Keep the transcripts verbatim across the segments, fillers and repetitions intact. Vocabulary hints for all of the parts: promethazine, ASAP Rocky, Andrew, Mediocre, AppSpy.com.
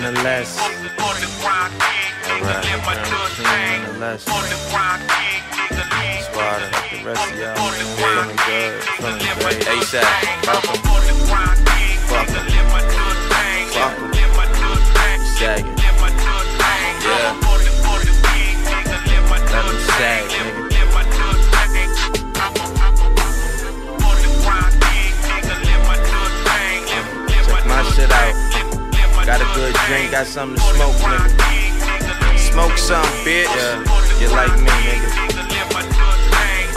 nonetheless. ASAP Rocky. Fuck em. Fuck em. Sag it. Yeah. Let em sag, nigga. Check my shit out. Got a good drink, got something to smoke, nigga. Smoke something, bitch. Yeah. You like me, nigga.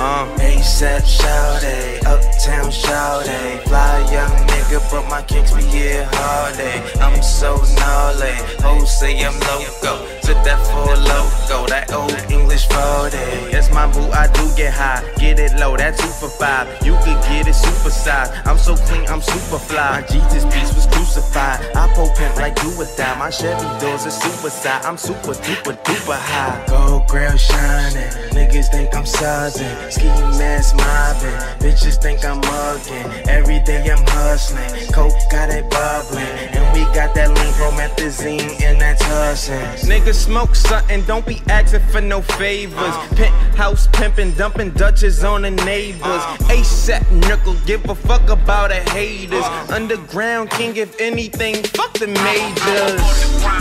Uh. ASAP shawty, uptown shawty, fly young nigga, but my kicks be here hard day. I'm so gnarly, hoes say I'm loco, took that for a loco, that old English forty. That's my boo, I do get high, get it low, that two for five. You could get it super size, I'm so clean, I'm super fly. My Jesus piece was crucified, I pull pimp like you would die. My Chevy doors are suicide, I'm super duper duper high. Gold grill shining, niggas think I'm suzzing. Ski mask mobbing, bitches think I'm mugging. Every day I'm hustling, coke got it bubbling, and we got that lean promethazine and that's hustling. Niggas smoke something, don't be asking for no favors. Penthouse pimping, dumping Dutches on the neighbors. ASAP nickel, give a fuck about the haters. Underground king, if anything, fuck the majors.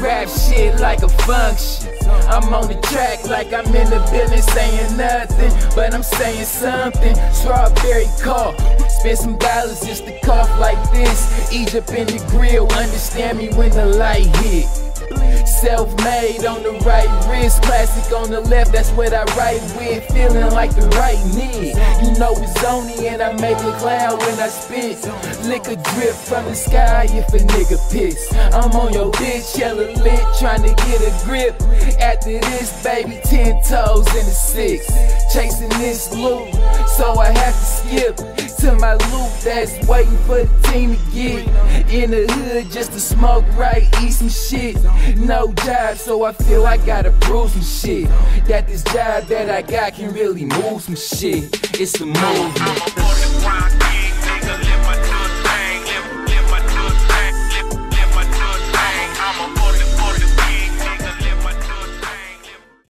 Rap shit like a function. I'm on the track like I'm in the building saying nothing, but I'm saying something. Strawberry car, spend some dollars just to cough like this. Egypt in the grill, understand me when the light hit. Self-made on the right wrist, classic on the left, that's what I write with. Feeling like the right knee, you know it's only, and I make a cloud when I spit. Liquor drip from the sky if a nigga piss. I'm on your bitch, yellow lit, trying to get a grip. After this, baby, ten toes in the six. Chasing this loop, so I have to skip to my loop that's waiting for the team to get. In the hood just to smoke right, eat some shit. No job, so I feel I gotta prove some shit, that this job that I got can really move some shit. It's a movement.